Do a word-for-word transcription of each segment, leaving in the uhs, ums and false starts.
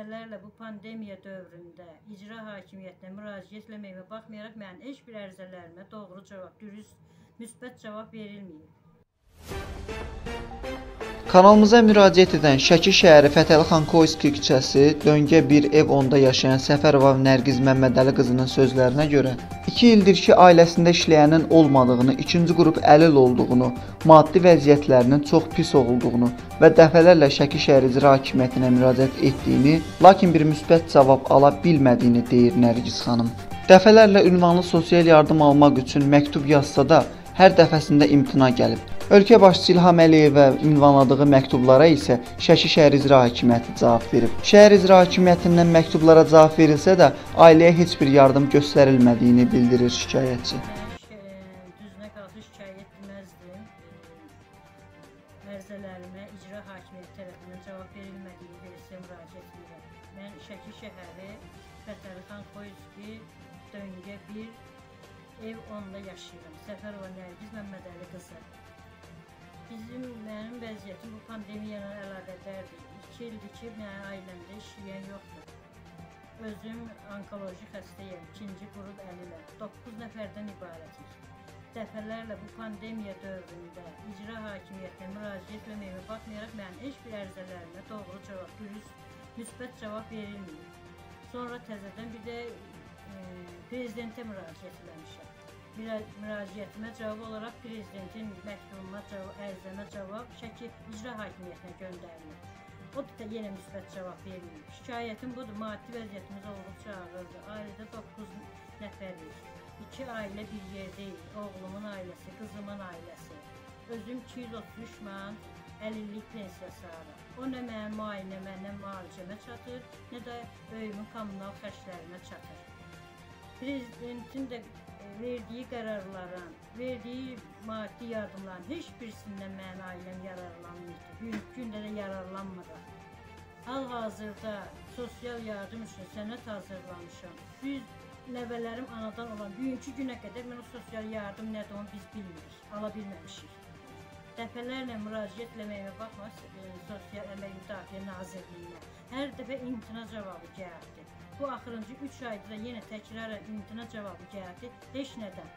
dəfələrlə bu pandemiya dövründə icra hakimiyyətinə müraciət etməyimə baxmayaraq mənim heç bir ərizələrimə doğru cavab, dürüst, müsbət cavab verilməyib. Kanalımıza müraciət edən Şəki şəhəri Fətəli xan Koyski küçəsi döngə bir ev onda yaşayan Səfərova Nərgiz Məmmədəli qızının sözlərinə görə iki ildir ki, ailəsində işləyənin olmadığını, ikinci qrup əlil olduğunu, maddi vəziyyətlərinin çox pis olduğunu və dəfələrlə Şəki şəhər icra hakimiyyətinə müraciət etdiyini, lakin bir müsbət cavab ala bilmədiyini deyir Nərgiz xanım. Dəfələrlə ünvanlı sosial yardım almaq üçün məktub yazsa da, hər dəfəsində imtina gəlib. Ölkə başçısı İlham Əliyevə ünvanladığı məktublara isə Şəki şəhər icra hakimiyyəti cavab verib. Şəhər icra hakimiyyətindən məktublara cavab verilsə də, ailəyə heç bir yardım göstərilmədiyini bildirir şikayətçi. Düzünə qalsa şikayət etməzdim. Ərizələrimə icra hakimiyyəti tərəfindən cavab verilmədiyini versə müraciət edirəm. Mən Şəki şəhəri Fətəli xan Koyski döngə bir ev onda yaşayıram. Səfərova Nərgiz Məmmədəli qızı. Bizim, mənim vəziyyətim bu pandemiyayla əlaqədardır. İki ildir ki, mənim ailəmdə işləyən yoxdur. Özüm onkoloji xəstəyəm, ikinci qrup əliləm. doqquz nəfərdən ibarətik. Dəfələrlə bu pandemiya dövründə icra hakimiyyətinə müraciət etməyimə baxmayaraq mənim heç bir ərizələrimə doğru cavab, dürüst, müsbət cavab verilməyib. Sonra təzədən bir də e, prezidentə müraciət etmişəm. Müraciətimə cavab olaraq prezidentin məktubuna ərizəmə cavab Şəki icra hakimiyyətinə göndərilir. O da yenə müsbət cavab verilir. Şikayətim budur, maddi vəziyyətimiz olduqca ağırdır. Ailədə doqquz nəfərik. İki ailə bir yerdəyik. Oğlumun ailəsi, qızımın ailəsi. Özüm iki yüz otuz üç manat əlillik pensiyası alır. O nə mənim müayinəmə, nə müalicəmə çatır, nə də öyümün kommunal xərclərinə çatır. Prezidentin də verdiyi qərarların, verdiyi maddi yardımların heç birisindən mənim ailəm yararlanmırdı. Büyük gündə də yararlanmadı. Hal-hazırda sosial yardım üçün sənət hazırlamışam. Biz nəvələrim anadan olan bugünkü günə qədər mən o sosial yardım nədir onu biz bilmirik, ala bilməmişik. Dəfələrlə müraciət etməyimə baxmaz Sosial Əmək Müdafiə Nazirliyinə. Hər dəfə imtina cavabı gəldi. Bu axırıncı üç ayda da yenə təkrarən imtina cavabı gəldi. Heç nədən.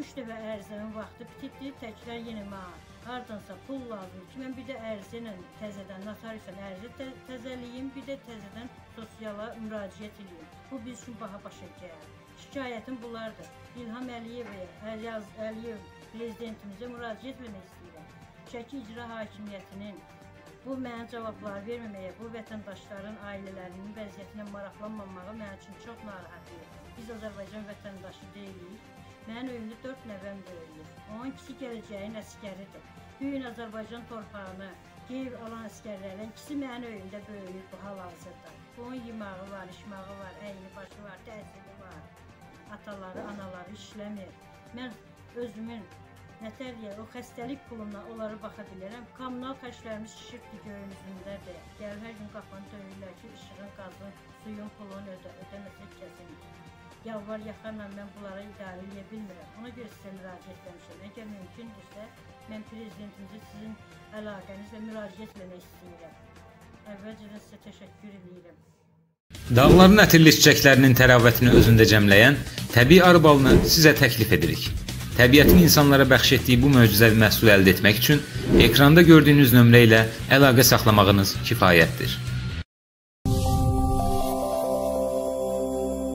üç dəfə ərizənin vaxtı bitirdi, təkrar yenə mənə. Hardansa pul lazım ki, mən bir də ərizə ilə təzədən notariusa ərizə tə təzəliyim, bir də təzədən sosiala müraciət edeyim. Bu biz üçün baha başa gəlir. Şikayətim bunlardır. İlham Əliyevə, Həzi Əliyev prezidentimizə müraciət etmək istəyirəm. Şəki icra hakimiyyətinin bu mənə cavablar verməməyə, bu vətəndaşların ailələrinin vəziyyətinə maraqlanmamağı mənim üçün çox narahatdır. Biz Azərbaycan vətəndaşı deyilik. Mənim öyümdə dörd nəvəm böyüyür. Onun ikisi gələcəyin əsgəridir. Bugün Azərbaycan torpağını qeyb alan əsgərlərin ikisi mənim öyümdə böyüyür bu hal-hazırda. Onun yeməği var, içməği var, əyni başı var, təhsili var. Ataları, anaları işləmir. Mən özümün nətər deyər, o xəstəlik pulumla onlara baxa bilirəm. Kommunal xərclərimiz şişirdi göyümüzündədir. Gəl, hər gün qapanı döyürlər ki, işığın, qazın, suyun pulunu ödə, ödəməsək kəsindir. Yalvar yaxanla mən bunlara idarə edə bilmirəm. Ona görə sizə müraciət etmişəm. Əgər mümkündürsə, mən prezidentimizə sizin əlaqənizlə müraciət etmək istəyirəm. Əvvəlcədən sizə təşəkkür edirəm. Dağların ətirli çiçəklərinin təravətini özündə cəmləyən təbii arı balını sizə təklif edirik. Təbiətin insanlara bəxş etdiyi bu möcüzəvi məhsul əldə etmək üçün ekranda gördüyünüz nömrə ilə əlaqə saxlamağınız kifayətdir.